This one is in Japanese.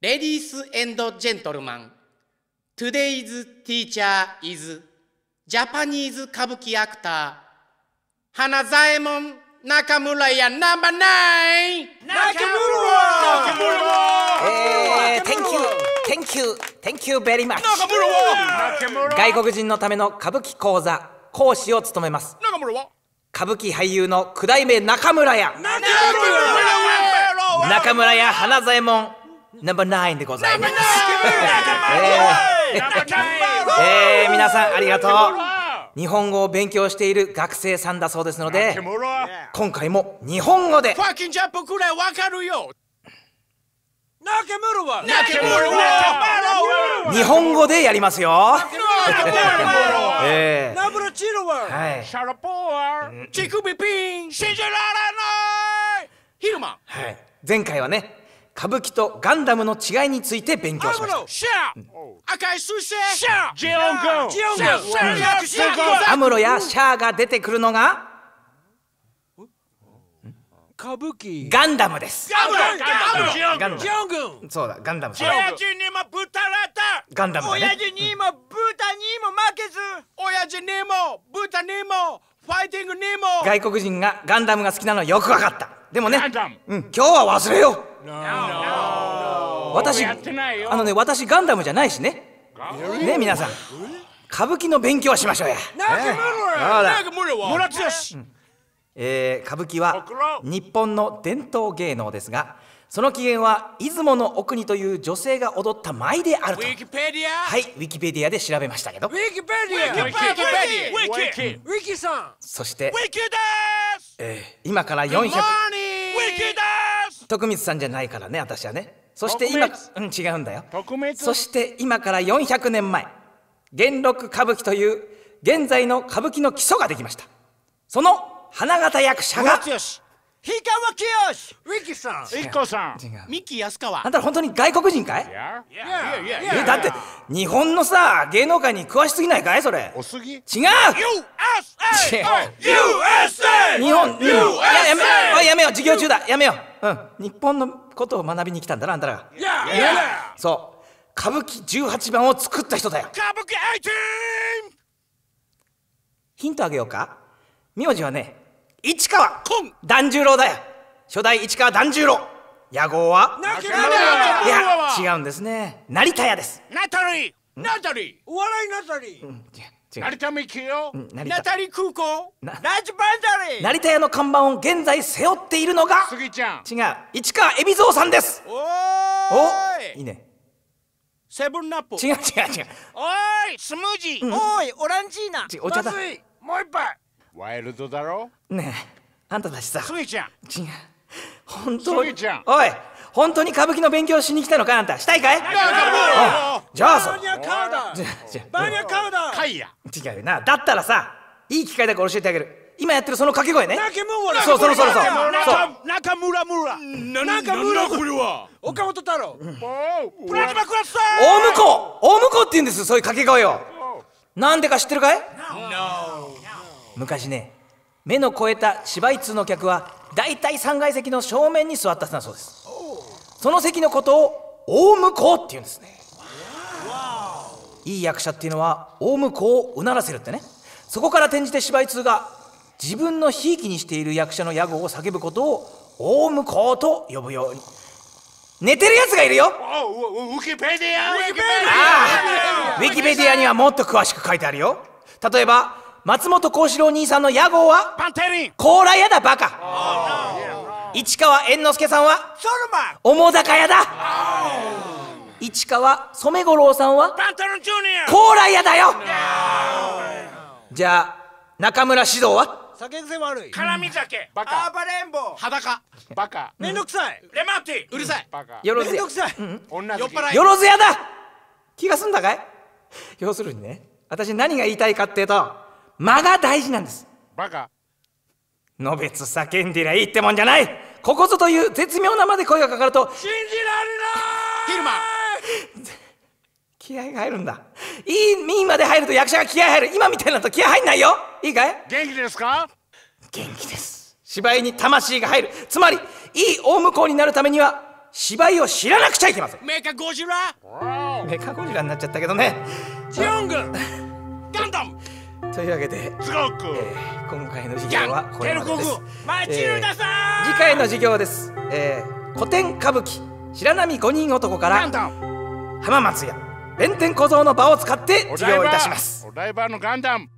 Ladies and gentlemen, today's teacher is Japanese kabuki actor Hanazaimon Nakamuraya number 9! Nakamura! Thank you very much! 外国人のための歌舞伎講座講師を務めます歌舞伎俳優のKudaimon Nakamuraya Hanazaimon No.9 でございます。皆さんありがとう。日本語を勉強している学生さんだそうですので、今回も日本語で。ファッキンジャンプくらいわかるよ。日本語でやりますよ。ナブルチルワ、シャラポワ、チクビピン、信じられない。ヒルマン。はい。前回はね。歌舞伎とガンダムの違いについて勉強しました。アムロやシャアが出てくるのが歌舞伎ガンダムです。そうだガンダム。親父にも豚らた。ガンダム。親父にも豚にも負けず。親父にも豚にもファイティングにも。外国人がガンダムが好きなのよくわかった。でもね、今日は忘れよう。私、私ガンダムじゃないしね。ね、皆さん、歌舞伎の勉強はしましょうや。歌舞伎は日本の伝統芸能ですが、その起源は出雲の奥にという女性が踊った舞であると。はい、ウィキペディアで調べましたけど。ウィキペディア、ウィキさん。そして、今から400。徳光さんじゃないからね、私はね。そして今、違うんだよ。そして今から400年前、元禄歌舞伎という現在の歌舞伎の基礎ができました。その花形役者が。氷川きよし、ウィキさん、イコさん、ミキ安川。あんたら本当に外国人かい？え、だって日本のさ芸能界に詳しすぎないかいそれ？おすぎ？違う。USA。日本。やめよう授業中だやめよう。日本のことを学びに来たんだなあんたら。そう歌舞伎18番を作った人だよ。歌舞伎18。ヒントあげようか。名字はね。市川團十郎だよ。初代市川團十郎。屋号は。いや、違うんですね。成田屋です。ナタリー。お笑いナタリー。違う。成田美紀よ。ナタリー空港。ラジバンダリー。成田屋の看板を現在背負っているのが。杉ちゃん。違う。市川海老蔵さんです。おいいね。セブンナップ。違う。おい、スムージー。おい、オランジーナ。お茶だ。もう一杯。ワイルドだろねえ、あんたたちさ。スギちゃん。違う。本当に。おい、本当に歌舞伎の勉強しに来たのかあんた。したいかい？じゃあさ。バーニャカウダ。違うな。だったらさ、いい機会だから教えてあげる。今やってるその掛け声ね。そう。中村。岡本太郎。プラチマクラスター。大向こうって言うんです。そういう掛け声を。なんでか知ってるかい？昔ね、目の肥えた芝居通の客は大体3階席の正面に座った人だそうです。その席のことを大向こうって言うんですね。いい役者っていうのは大向こうをうならせるってね。そこから転じて芝居通が自分のひいきにしている役者の屋号を叫ぶことを大向こうと呼ぶように。寝てるやつがいるよ。ウィキペディアにはもっと詳しく書いてあるよ。例えば松本幸四郎兄さんの屋号はパンテリン。高麗屋だバカ。市川猿之助さんはソルマ。澤瀉屋だ。市川染五郎さんはパンテリンジュニア。高麗屋だよ。じゃあ中村獅童は酒癖悪い。絡み酒バカ。暴れん坊。裸バカ。めんどくさい。レマンティうるさい。よろずや。よろずやだ。気が済んだかい？要するにね、私何が言いたいかっていうと、間が大事なんです。バカ。のべつ叫んでりゃいいってもんじゃない。ここぞという絶妙なまで声がかかると信じられない。ヒルマン気合が入るんだ。いいまで入ると役者が気合入る。今みたいなと気合入んないよ。いいかい？元気ですか？元気です。芝居に魂が入る。つまりいい大向こうになるためには芝居を知らなくちゃいけません。メカゴジラ、メカゴジラになっちゃったけどね。ジオングガンダムというわけで、今回の授業はこれまでです。次回の授業です、古典歌舞伎白波五人男から浜松や弁天小僧の場を使って授業いたします。お台場のガンダム。